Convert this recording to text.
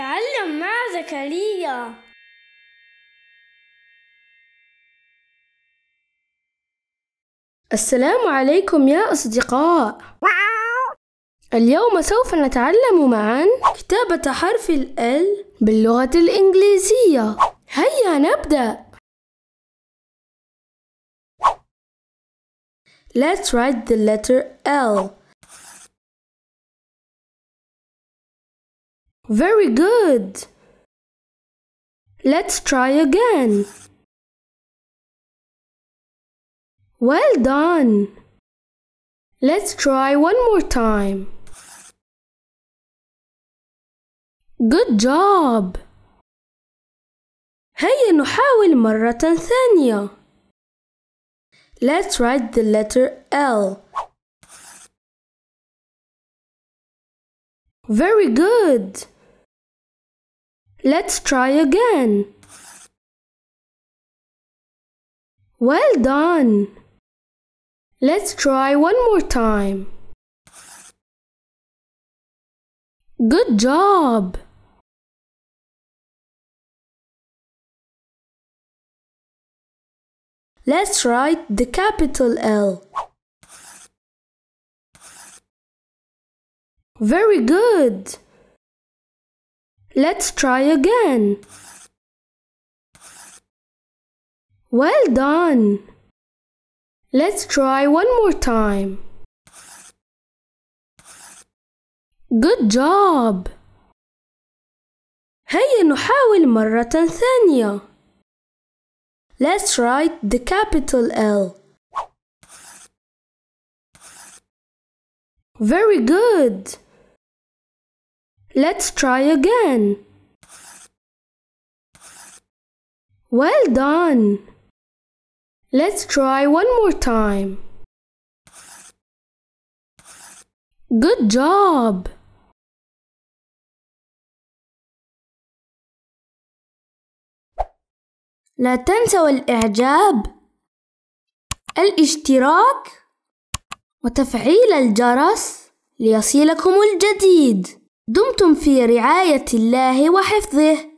تعلم مع زكريا. السلام عليكم يا أصدقاء. اليوم سوف نتعلم معا كتابة حرف ال باللغة الإنجليزية. هيا نبدأ. Let's write the letter L. Very good. Let's try again. Well done. Let's try one more time. Good job. هيا نحاول مرة ثانية. Let's write the letter L. Very good. Let's try again. Well done. Let's try one more time. Good job. Let's write the capital L. Very good. Let's try again. Well done. Let's try one more time. Good job. هيا نحاول مرة ثانية. Let's write the capital L. Very good. Let's try again. Well done. Let's try one more time. Good job. لا تنسوا الإعجاب، الاشتراك، وتفعيل الجرس ليصلكم الجديد. دمتم في رعاية الله وحفظه.